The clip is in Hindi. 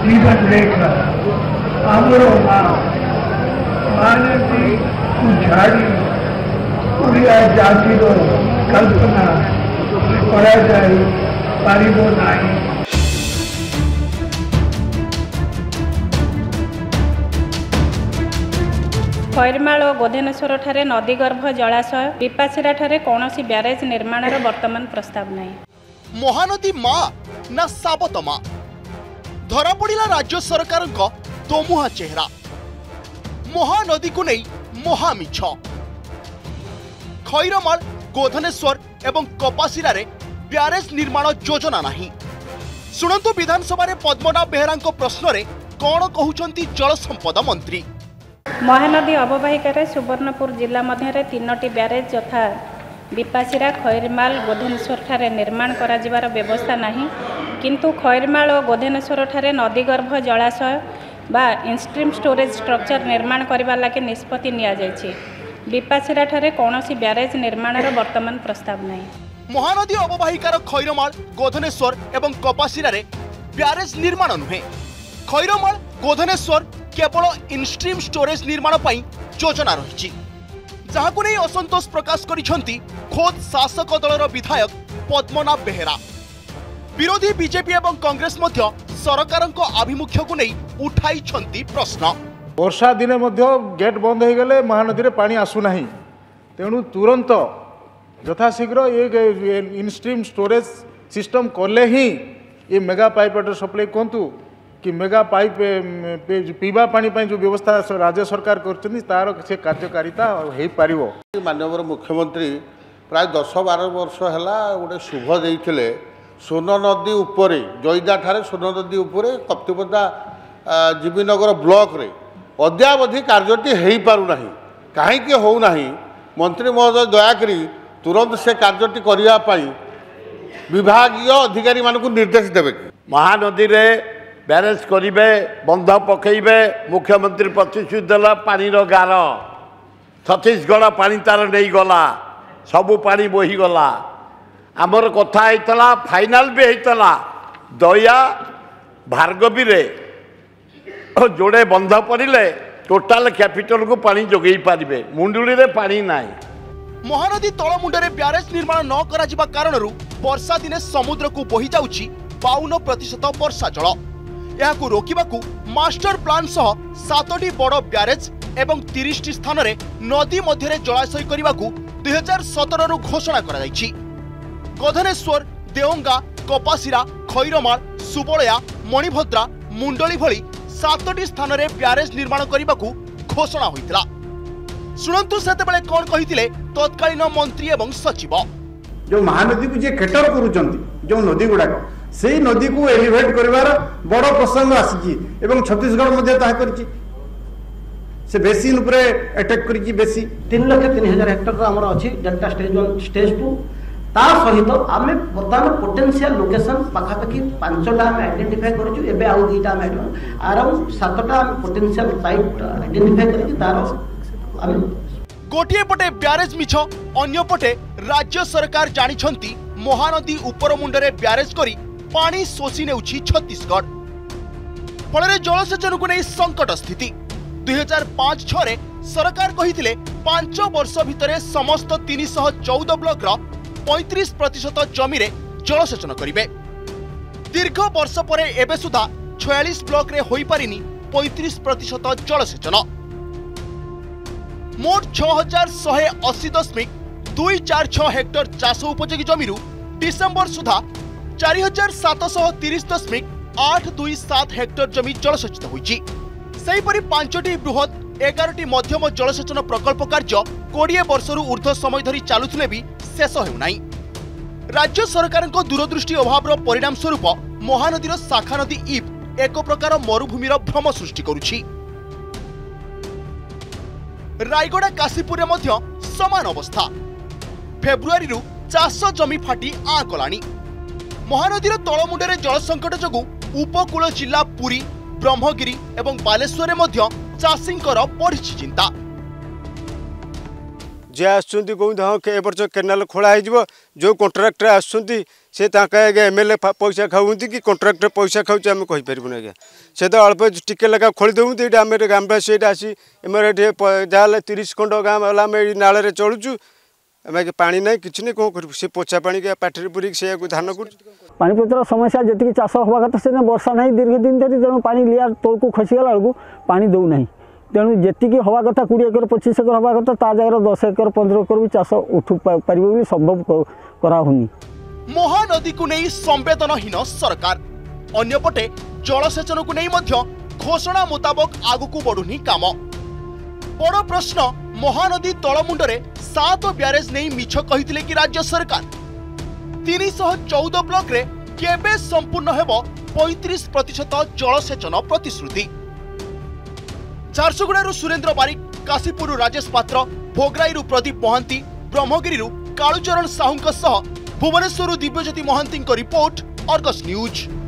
जीवन लेकर अमरों मानव की उछाड़ी पूरी जाति को कल्पना पड़ा जाए पारिबो नहीं। खैरमाल और गोधनेश्वर ठारे नदीगर्भ जलाशय पिपासीरा ठारे कौनसी ब्यारेज निर्माण वर्तमान प्रस्ताव नहीं। महानदी माँ ना साबत माँ धरा पड़ा राज्य सरकार का दोमुहा चेहरा। महानदी को नहीं महामिछ। खैरमाल गोधनेश्वर एवं कपासीरा ब्यारेज निर्माण योजना नहीं। सुनंतु विधानसभा पद्मना बेहरा प्रश्न रे कौन कहउछंती जल संपदा मंत्री। महानदी अववाहिकार सुवर्णपुर जिला मध्य तीनोटी ब्यारेज यथा बिपासीरा खैरमाल गोधनेश्वर ठारे निर्माण कराजिबार व्यवस्था नहीं। किंतु खैरमाल और गोधनेश्वर ठारे नदीगर्भ जलाशय बा इनस्ट्रीम स्टोरेज स्ट्रक्चर निर्माण करबा लागि निष्पत्ति निया जायछि। बिपासीरा ठारे कोनोसी ब्यारेज निर्माण रो वर्तमान प्रस्ताव नहीं। महानदी अववाहिकार खैरमाल गोधनेश्वर एवं कपासीरा रे ब्यारेज निर्माण नुहे। खैरमाल गोधनेश्वर केवल इनस्ट्रीम स्टोरेज निर्माण पर योजना रही जहां नहीं असंतोष प्रकाश करिसेंती खोद शासक दलर विधायक पद्मनाभ बेहरा। विरोधी बीजेपी एवं कांग्रेस सरकार आभिमुख्य को नहीं उठाई प्रश्न। वर्षा दिने गेट बंद हो गले महानदी में पानी आसुना तेणु तुरंत यथाशीघ्र ये इनस्ट्रीम स्टोरेज सिस्टम कले ही ये मेगा पाइप वाटर सप्लाई कहतु कि मेगा पाइप पीवा पानी जो व्यवस्था राज्य सरकार कर कार्यकारिता हो पार। माननीय मुख्यमंत्री प्राय 10-12 वर्ष है गोटे शुभ देते सोन नदी उपर जईदा ठारे सोन नदी उपर कप्तिपदा जीवीनगर ब्लॉक रे अद्यावधि कार्यटी हो पारना कहीं होना। मंत्री महोदय दयाकरी तुरंत से कार्यटी करने विभागीय अधिकारी मानक निर्देश देवे। महानदी बैलेंस करेंगे बंध पकईबे मुख्यमंत्री प्रतिश्रुति देला पानी गार छत्तीसगढ़ पानी तार नहीं गला सबू पानी बोही गला। आमर कथा होता फाइनाल भी होता दया भार्गवी रे जोड़े बंध पड़े टोटाल कैपिटल को पानी जोगे पारे मुंडुली रे पानी ना। महानदी तल मुंडरे ब्यारेज निर्माण न करा कारण वर्षा दिने समुद्र को बोही जाउछि 52% वर्षा जल। यह रोकने को मास्टर प्लान सह 7टी बड़ ब्यारेज एवं 30टी स्थान रे नदी मध्य जलाशय करने को 2017 रु घोषणा करा जायछि। गोधनेश्वर देओंगा कपासीरा खैरमाल सुबलया मणिभद्रा मुंडली भली 7टी स्थान रे ब्यारेज निर्माण करने को घोषणा होइतिला। सुनंतु सेतेबेले कोन कहितिले तत्कालीन मंत्री एवं सचिव जो महानदी को जे केटर करूचंती जो नदी गुड़ाक से नदी को एलिवेट कर बड़ प्रसंग आसी छत्तीसगढ़ से बेसिन उपरे अटैक करी बेसी 3,03,000 हेक्टर आमर अच्छी डेल्टा स्टेज 1 स्टेज 2 ता सहित आम बर्तमान पोटेनसीआल लोकेसन पाखापाखि 5टा आइडेंटिफाई करूँ अराउंड 7टा पोटेनसीआल साइट आइडेंटिफाई कर गोटे पटे ब्यारेज मिछ अन्यपटे राज्य सरकार जानी महानदी उपर मुंडरे ब्यारेज करी पानी शोषी ने छत्तीसगढ़ फल जलसेचन को नहीं संकट स्थिति। 2005-06 सरकार कही 5 वर्ष भितर समस्त 314 ब्लॉक 35% जमी जलसेचन करेंगे। दीर्घ वर्ष पर एबे सुधा 46 ब्लॉक रे होई पारिनी 35% जलसेचन। मोट 6,180.246 हेक्टर चाष उपयोगी जमीरू डिसेंबर सुधा 4,730.827 हेक्टर जमी जलसेचित होइछि। सेहिपरि 5टी बृहत 11टी मध्यम जलसेचन प्रकल्प कार्य 20 वर्ष ऊर्ध्व समय धरी चालुथिले भी शेष हेउनाई। राज्य सरकारक दूरदृष्टि अभाव परिणाम स्वरूप महानदीर शाखा नदी इप एक प्रकार मरुभूमिर भ्रम सृष्टि करुछि। रायगड़ा काशीपुर समान अवस्था फेब्रुआरी चाष जमी फाटी आ गलानी। महानदीर तल मुंडरे जल संकट जगु उपकूल जिला पुरी ब्रह्मगिरी एवं बालेश्वर में चाषींकर बढ़ी चिंता। जे आसुँच कहते हाँ ए वर्ष केनाल खोला हो जो कंट्राक्टर आसुँचा आज एमएलए पैसा खाऊँगी कि कंट्राक्टर पैसा खाऊ आम कहीपरबून आज से तो अल्प टिके लगा खोली दौंती ये ग्रामवासी आसी जहाँ 30 खंड गाँव है नाले चलूँ पानी ना कि नहीं कौन कर पोछा पानी पाटी पूरी से धान कर पानी पतर समस्या जी चाष हवा कथा से वर्षा ना दीर्घ दिन धरी तेणु पानी लियार तौल को खसीगला बेलू पानी दौना तेणु जीक हवा कथा 20 एकर 25 एकर हवा कथा ता जगह 10 एकर 15 एकर भी चाष उठ पार संभव कराऊनी। महानदी को नहीं संवेदनहीन सरकार अंपटे जलसेचन को नहीं घोषणा मुताबक आगक बढ़ुनी कम बड़ प्रश्न महानदी तलमुंडरे 7 ब्यारेज नहीं मिछ कही कि राज्य सरकार 314 ब्लॉक रे केबे संपूर्ण हेबो 35% जलसेचन प्रतिश्रुति। झारसुगुड़ा सुरेंद्र बारिक, Kashipur Rajesh Patra, Bhograi Pradeep Mahanti, Brahmagiri Kalucharan Sahu, Bhubaneswar Dibyajyoti Mahanti, report Argus news.